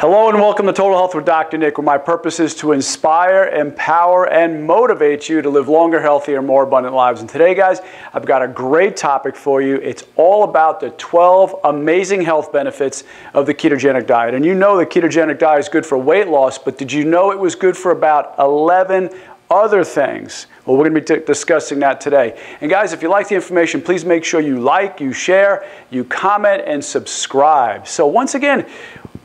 Hello and welcome to Total Health with Dr. Nick, where my purpose is to inspire, empower, and motivate you to live longer, healthier, more abundant lives. And today, guys, I've got a great topic for you. It's all about the 12 amazing health benefits of the ketogenic diet. And you know the ketogenic diet is good for weight loss, but did you know it was good for about 11 other things? Well, we're going to be discussing that today. And guys, if you like the information, please make sure you like, you share, you comment, and subscribe. So once again,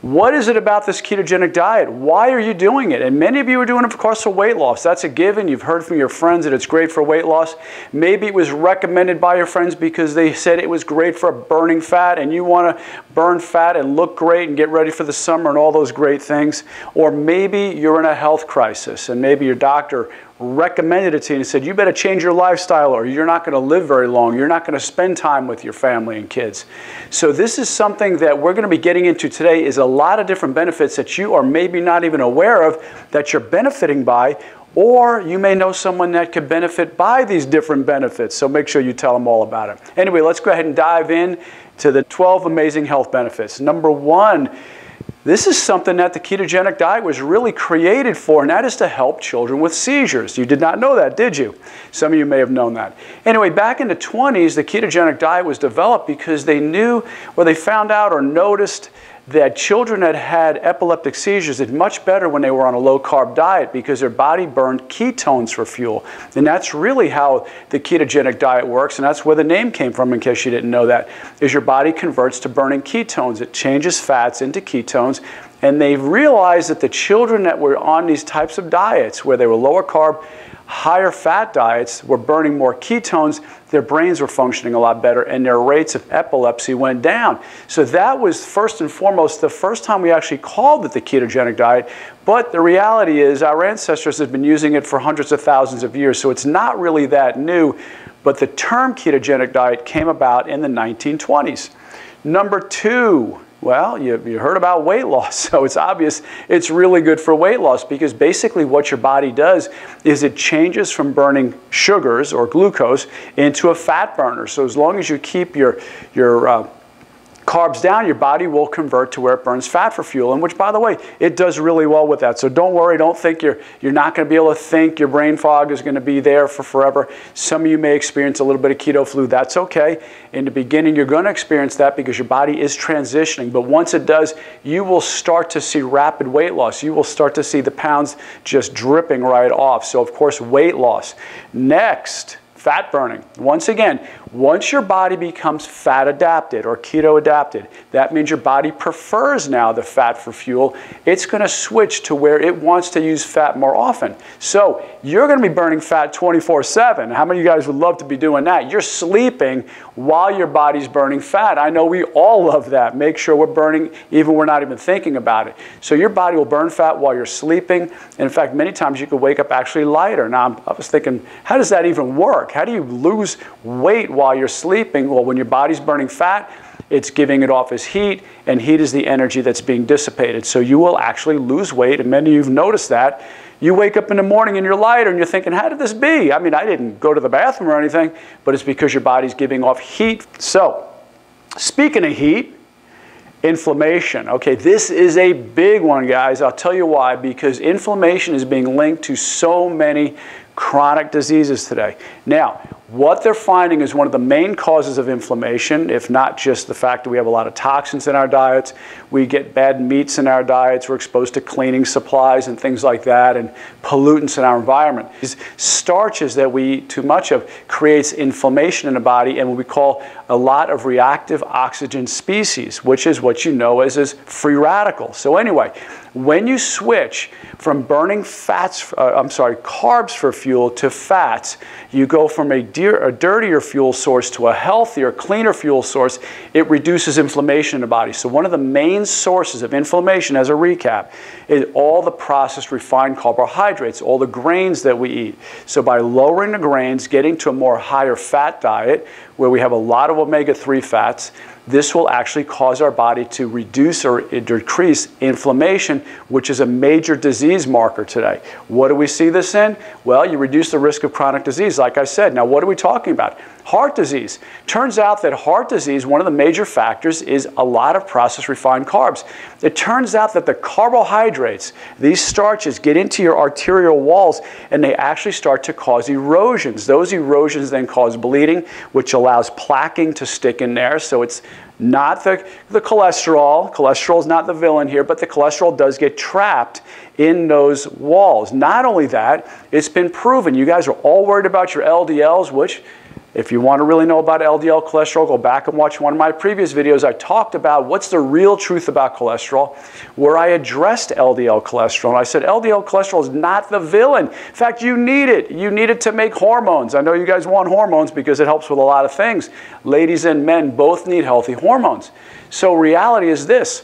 what is it about this ketogenic diet? Why are you doing it? And many of you are doing it, of course, for weight loss. That's a given. You've heard from your friends that it's great for weight loss. Maybe it was recommended by your friends because they said it was great for burning fat and you want to burn fat and look great and get ready for the summer and all those great things. Or maybe you're in a health crisis and maybe your doctor recommended it to you and said, you better change your lifestyle or you're not going to live very long. You're not going to spend time with your family and kids. So this is something that we're going to be getting into today, is a lot of different benefits that you are maybe not even aware of that you're benefiting by, or you may know someone that could benefit by these different benefits. So make sure you tell them all about it. Anyway, let's go ahead and dive in to the 12 amazing health benefits. Number one, this is something that the ketogenic diet was really created for, and that is to help children with seizures. You did not know that, did you? Some of you may have known that. Anyway, back in the 20s, the ketogenic diet was developed because they knew, or they found out or noticed, that children that had epileptic seizures did much better when they were on a low-carb diet because their body burned ketones for fuel. And that's really how the ketogenic diet works, and that's where the name came from, in case you didn't know that, is your body converts to burning ketones. It changes fats into ketones. And they realized that the children that were on these types of diets, where they were lower carb, higher fat diets, were burning more ketones, their brains were functioning a lot better, and their rates of epilepsy went down. So that was first and foremost the first time we actually called it the ketogenic diet, but the reality is our ancestors have been using it for hundreds of thousands of years, so it's not really that new, but the term ketogenic diet came about in the 1920s. Number two, well, you heard about weight loss, so it's obvious it's really good for weight loss because basically what your body does is it changes from burning sugars or glucose into a fat burner. So as long as you keep your carbs down, your body will convert to where it burns fat for fuel, and which, by the way, it does really well with that. So don't worry, don't think you're not going to be able to think. Your brain fog is going to be there for forever. Some of you may experience a little bit of keto flu. That's okay. In the beginning, you're going to experience that because your body is transitioning. But once it does, you will start to see rapid weight loss. You will start to see the pounds just dripping right off. So, of course, weight loss. Next, fat burning. Once again, once your body becomes fat adapted or keto adapted, that means your body prefers now the fat for fuel. It's going to switch to where it wants to use fat more often. So you're going to be burning fat 24/7. How many of you guys would love to be doing that? You're sleeping while your body's burning fat. I know we all love that. Make sure we're burning even when we're not even thinking about it. So your body will burn fat while you're sleeping. And in fact, many times you could wake up actually lighter. Now I was thinking, how does that even work? How do you lose weight while you're sleeping? Well, when your body's burning fat, it's giving it off as heat, and heat is the energy that's being dissipated. So you will actually lose weight, and many of you have noticed that. You wake up in the morning and you're lighter, and you're thinking, how did this be? I mean, I didn't go to the bathroom or anything, but it's because your body's giving off heat. So, speaking of heat, inflammation. Okay, this is a big one, guys. I'll tell you why, because inflammation is being linked to so many chronic diseases today. Now, what they're finding is one of the main causes of inflammation, if not just the fact that we have a lot of toxins in our diets, we get bad meats in our diets, we're exposed to cleaning supplies and things like that, and pollutants in our environment. These starches that we eat too much of creates inflammation in the body and what we call a lot of reactive oxygen species, which is what you know as free radicals. So anyway, when you switch from burning carbs for fuel to fats, you go from a dirtier fuel source to a healthier, cleaner fuel source. It reduces inflammation in the body. So one of the main sources of inflammation, as a recap, is all the processed refined carbohydrates, all the grains that we eat. So by lowering the grains, getting to a more higher fat diet, where we have a lot of omega-3 fats, this will actually cause our body to reduce or decrease inflammation, which is a major disease marker today. What do we see this in? Well, you reduce the risk of chronic disease, like I said. Now, what are we talking about? Heart disease. Turns out that heart disease, one of the major factors is a lot of processed refined carbs. It turns out that the carbohydrates, these starches, get into your arterial walls and they actually start to cause erosions. Those erosions then cause bleeding, which allows plaquing to stick in there. So it's not the cholesterol. Cholesterol is not the villain here, but the cholesterol does get trapped in those walls. Not only that, it's been proven. You guys are all worried about your LDLs, which if you want to really know about LDL cholesterol, go back and watch one of my previous videos. I talked about what's the real truth about cholesterol, where I addressed LDL cholesterol. And I said LDL cholesterol is not the villain. In fact, you need it. You need it to make hormones. I know you guys want hormones because it helps with a lot of things. Ladies and men both need healthy hormones. So reality is this.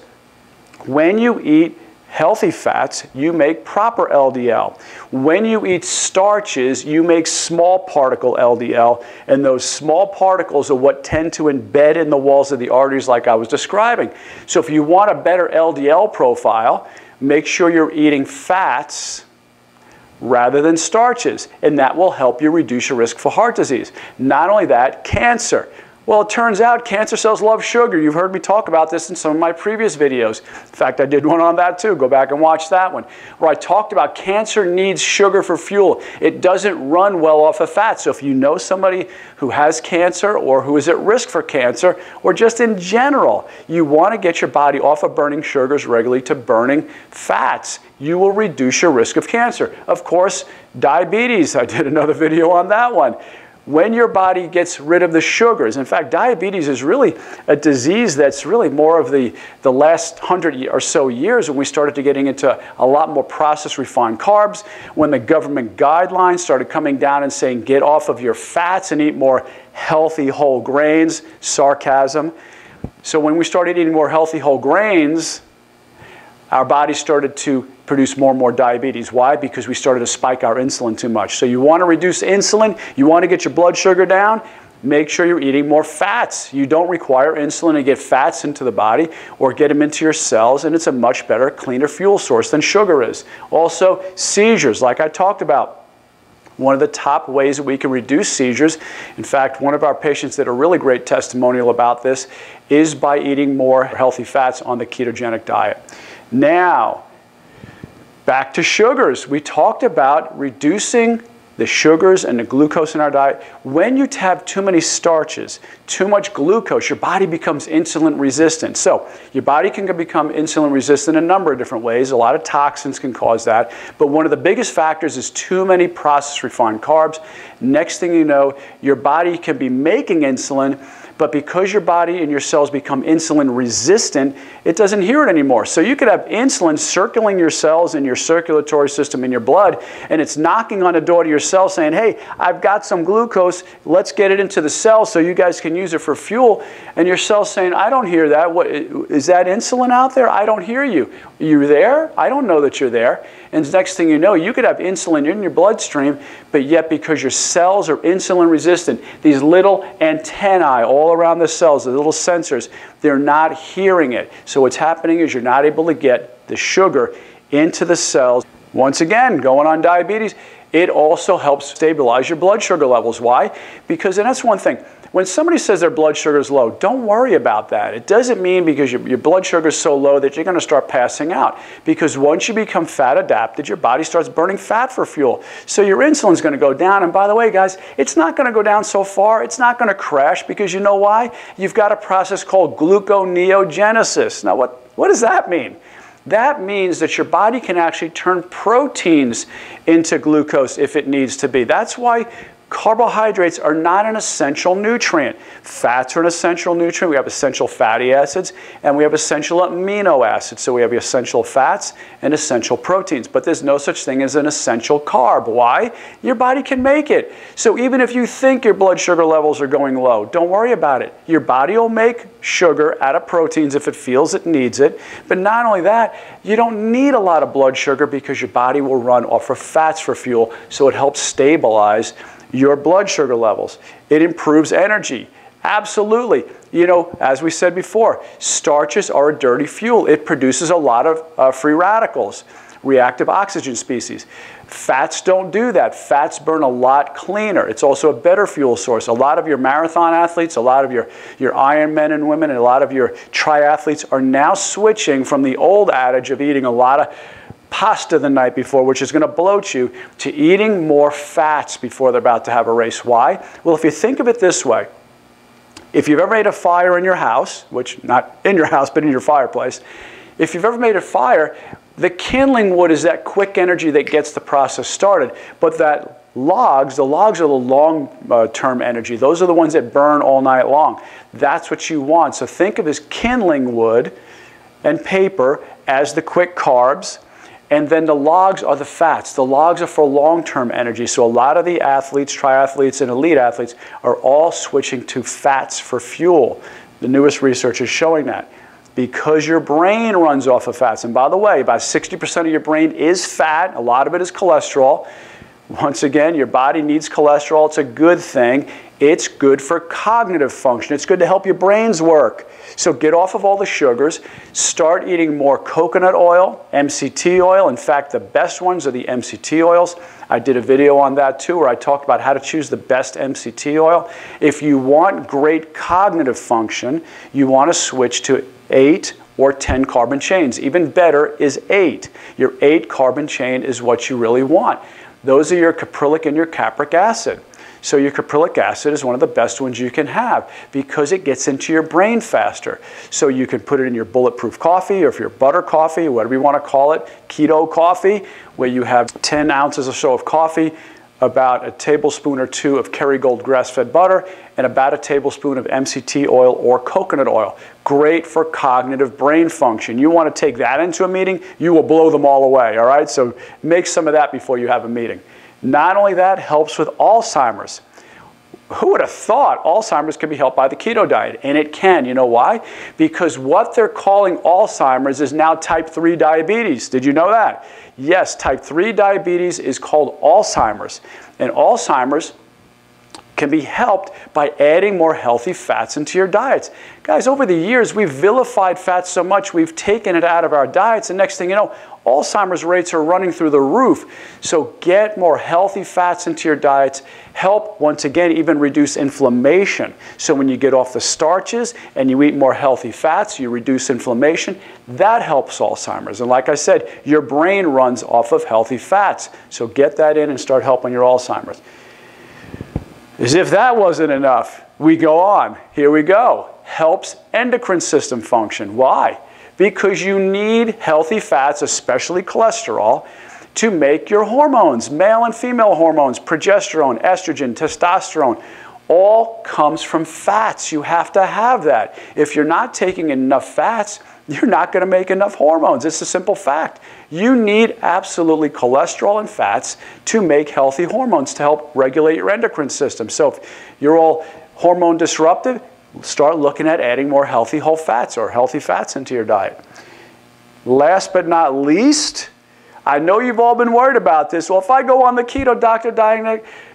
When you eat healthy fats, you make proper LDL. When you eat starches, you make small particle LDL, and those small particles are what tend to embed in the walls of the arteries like I was describing. So if you want a better LDL profile, make sure you're eating fats rather than starches, and that will help you reduce your risk for heart disease. Not only that, cancer. Well, it turns out cancer cells love sugar. You've heard me talk about this in some of my previous videos. In fact, I did one on that too. Go back and watch that one, where I talked about cancer needs sugar for fuel. It doesn't run well off of fat. So if you know somebody who has cancer or who is at risk for cancer, or just in general, you want to get your body off of burning sugars regularly to burning fats. You will reduce your risk of cancer. Of course, diabetes. I did another video on that one. When your body gets rid of the sugars. In fact, diabetes is really a disease that's really more of the last 100 or so years when we started to getting into a lot more processed refined carbs, when the government guidelines started coming down and saying, get off of your fats and eat more healthy whole grains, sarcasm. So when we started eating more healthy whole grains, our body started to produce more and more diabetes. Why? Because we started to spike our insulin too much. So you want to reduce insulin, you want to get your blood sugar down, make sure you're eating more fats. You don't require insulin to get fats into the body or get them into your cells, and it's a much better, cleaner fuel source than sugar is. Also, seizures, like I talked about. One of the top ways that we can reduce seizures, in fact, one of our patients did a really great testimonial about this, is by eating more healthy fats on the ketogenic diet. Now, back to sugars. We talked about reducing the sugars and the glucose in our diet. When you have too many starches, too much glucose, your body becomes insulin resistant. So your body can become insulin resistant in a number of different ways. A lot of toxins can cause that. But one of the biggest factors is too many processed refined carbs. Next thing you know, your body can be making insulin, but because your body and your cells become insulin resistant, it doesn't hear it anymore. So you could have insulin circling your cells in your circulatory system in your blood, and it's knocking on the door to your cell saying, hey, I've got some glucose, let's get it into the cell so you guys can use it for fuel. And your cell's saying, I don't hear that. What, is that insulin out there? I don't hear you. Are you there? I don't know that you're there. And the next thing you know, you could have insulin in your bloodstream, but yet because your cells are insulin resistant, these little antennae all around the cells, the little sensors, they're not hearing it. So what's happening is you're not able to get the sugar into the cells. Once again, going on diabetes, it also helps stabilize your blood sugar levels. Why? Because, and that's one thing, when somebody says their blood sugar is low, don't worry about that. It doesn't mean because your blood sugar is so low that you're going to start passing out. Because once you become fat adapted, your body starts burning fat for fuel. So your insulin's going to go down. And by the way, guys, it's not going to go down so far. It's not going to crash because you know why? You've got a process called gluconeogenesis. Now, what does that mean? That means that your body can actually turn proteins into glucose if it needs to be. That's why carbohydrates are not an essential nutrient. Fats are an essential nutrient. We have essential fatty acids and we have essential amino acids. So we have essential fats and essential proteins. But there's no such thing as an essential carb. Why? Your body can make it. So even if you think your blood sugar levels are going low, don't worry about it. Your body will make sugar out of proteins if it feels it needs it. But not only that, you don't need a lot of blood sugar because your body will run off of fats for fuel. So it helps stabilize your blood sugar levels. It improves energy. Absolutely. You know, as we said before, starches are a dirty fuel. It produces a lot of free radicals, reactive oxygen species. Fats don't do that. Fats burn a lot cleaner. It's also a better fuel source. A lot of your marathon athletes, a lot of your Ironmen and women, and a lot of your triathletes are now switching from the old adage of eating a lot of pasta the night before, which is going to bloat you, to eating more fats before they're about to have a race. Why? Well, if you think of it this way, if you've ever made a fire in your house, which not in your house, but in your fireplace, if you've ever made a fire, the kindling wood is that quick energy that gets the process started, but that the logs are the long-term energy. Those are the ones that burn all night long. That's what you want. So think of this kindling wood and paper as the quick carbs, and then the logs are the fats. The logs are for long-term energy. So a lot of the athletes, triathletes, and elite athletes are all switching to fats for fuel. The newest research is showing that. Because your brain runs off of fats. And by the way, about 60% of your brain is fat. A lot of it is cholesterol. Once again, your body needs cholesterol. It's a good thing. It's good for cognitive function. It's good to help your brains work. So get off of all the sugars. Start eating more coconut oil, MCT oil. In fact, the best ones are the MCT oils. I did a video on that too, where I talked about how to choose the best MCT oil. If you want great cognitive function, you want to switch to 8 or 10 carbon chains. Even better is 8. Your 8 carbon chain is what you really want. Those are your caprylic and your capric acid. So your caprylic acid is one of the best ones you can have because it gets into your brain faster. So you can put it in your bulletproof coffee or if your butter coffee, whatever you want to call it, keto coffee, where you have 10 ounces or so of coffee, about a tablespoon or two of Kerrygold grass-fed butter, and about a tablespoon of MCT oil or coconut oil. Great for cognitive brain function. You want to take that into a meeting, you will blow them all away, all right? So make some of that before you have a meeting. Not only that, helps with Alzheimer's. Who would have thought Alzheimer's could be helped by the keto diet? And it can. You know why? Because what they're calling Alzheimer's is now type 3 diabetes. Did you know that? Yes, type 3 diabetes is called Alzheimer's. And Alzheimer's can be helped by adding more healthy fats into your diets. Guys, over the years, we've vilified fats so much, we've taken it out of our diets, and next thing you know, Alzheimer's rates are running through the roof. So get more healthy fats into your diets. Help, once again, even reduce inflammation. So when you get off the starches and you eat more healthy fats, you reduce inflammation. That helps Alzheimer's. And like I said, your brain runs off of healthy fats. So get that in and start helping your Alzheimer's. As if that wasn't enough, we go on. Here we go. Helps endocrine system function. Why? Because you need healthy fats, especially cholesterol, to make your hormones, male and female hormones, progesterone, estrogen, testosterone, all comes from fats. You have to have that. If you're not taking enough fats, you're not going to make enough hormones. It's a simple fact. You need absolutely cholesterol and fats to make healthy hormones to help regulate your endocrine system. So if you're all hormone disrupted, start looking at adding more healthy whole fats or healthy fats into your diet. Last but not least, I know you've all been worried about this. Well, if I go on the keto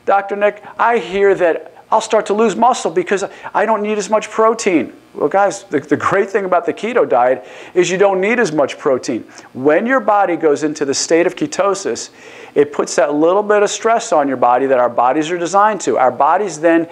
Dr. Nick, I hear that I'll start to lose muscle because I don't need as much protein. Well, guys, the great thing about the keto diet is you don't need as much protein. When your body goes into the state of ketosis, it puts that little bit of stress on your body that our bodies are designed to. Our bodies then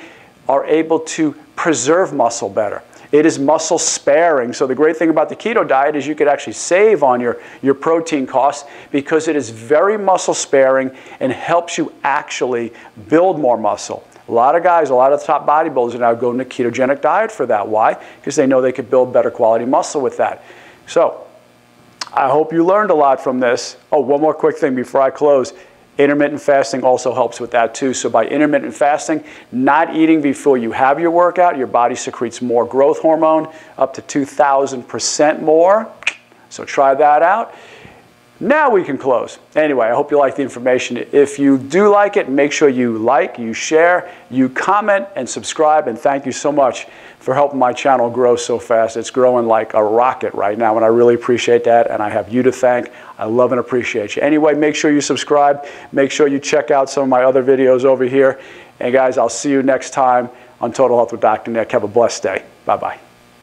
are able to preserve muscle better. It is muscle sparing. So the great thing about the keto diet is you could actually save on your protein costs because it is very muscle sparing and helps you actually build more muscle. A lot of guys, a lot of top bodybuilders are now going to a ketogenic diet for that. Why? Because they know they could build better quality muscle with that. So I hope you learned a lot from this. Oh, one more quick thing before I close. Intermittent fasting also helps with that too. So by intermittent fasting, not eating before you have your workout, your body secretes more growth hormone, up to 2,000% more. So try that out. Now we can close. Anyway, I hope you like the information. If you do like it, make sure you like, you share, you comment, and subscribe. And thank you so much for helping my channel grow so fast. It's growing like a rocket right now, and I really appreciate that, and I have you to thank. I love and appreciate you. Anyway, make sure you subscribe. Make sure you check out some of my other videos over here. And guys, I'll see you next time. on Total Health with Dr. Nick. Have a blessed day. Bye-bye.